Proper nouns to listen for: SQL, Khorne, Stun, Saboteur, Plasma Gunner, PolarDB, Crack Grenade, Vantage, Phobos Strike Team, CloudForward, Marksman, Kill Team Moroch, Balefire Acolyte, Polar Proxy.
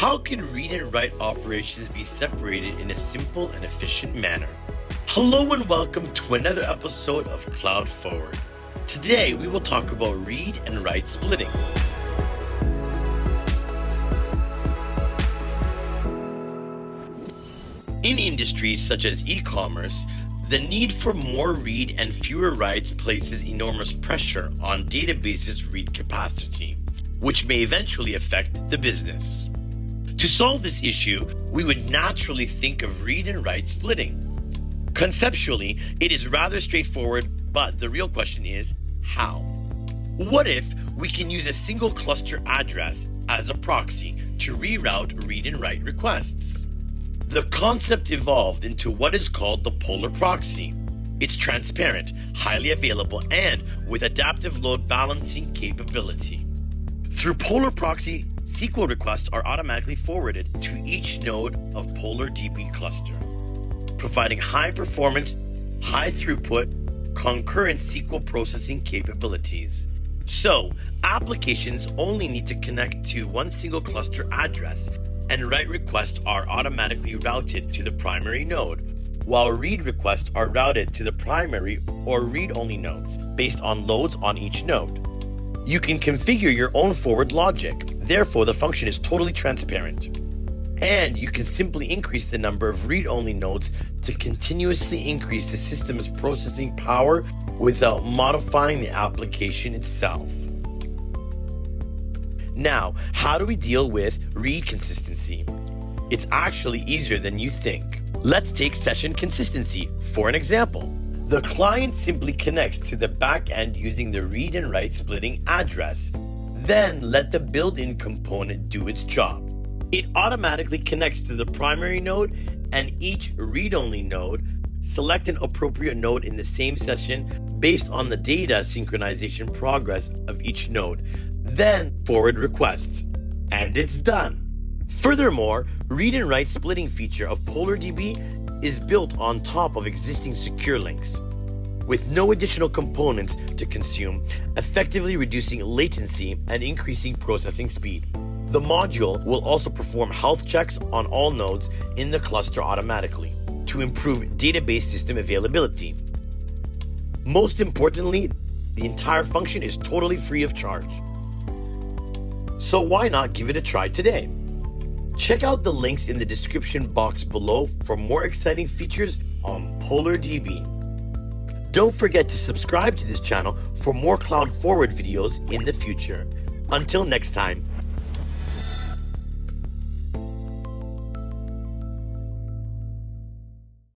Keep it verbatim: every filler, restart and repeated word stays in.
How can read and write operations be separated in a simple and efficient manner? Hello and welcome to another episode of Cloud Forward. Today we will talk about read and write splitting. In industries such as e-commerce, the need for more read and fewer writes places enormous pressure on databases' read capacity, which may eventually affect the business. To solve this issue, we would naturally think of read and write splitting. Conceptually, it is rather straightforward, but the real question is how? What if we can use a single cluster address as a proxy to reroute read and write requests? The concept evolved into what is called the Polar Proxy. It's transparent, highly available, and with adaptive load balancing capability. Through Polar Proxy, S Q L requests are automatically forwarded to each node of PolarDB cluster, providing high performance, high throughput, concurrent S Q L processing capabilities. So, applications only need to connect to one single cluster address, and write requests are automatically routed to the primary node, while read requests are routed to the primary or read-only nodes based on loads on each node. You can configure your own forward logic, therefore the function is totally transparent. And you can simply increase the number of read-only nodes to continuously increase the system's processing power without modifying the application itself. Now, how do we deal with read consistency? It's actually easier than you think. Let's take session consistency for an example. The client simply connects to the backend using the read and write splitting address. Then let the built-in component do its job. It automatically connects to the primary node and each read-only node. Select an appropriate node in the same session based on the data synchronization progress of each node. Then forward requests, and it's done. Furthermore, read and write splitting feature of PolarDB is built on top of existing secure links, with no additional components to consume, effectively reducing latency and increasing processing speed. The module will also perform health checks on all nodes in the cluster automatically to improve database system availability. Most importantly, the entire function is totally free of charge. So why not give it a try today? Check out the links in the description box below for more exciting features on PolarDB. Don't forget to subscribe to this channel for more Cloud Forward videos in the future. Until next time.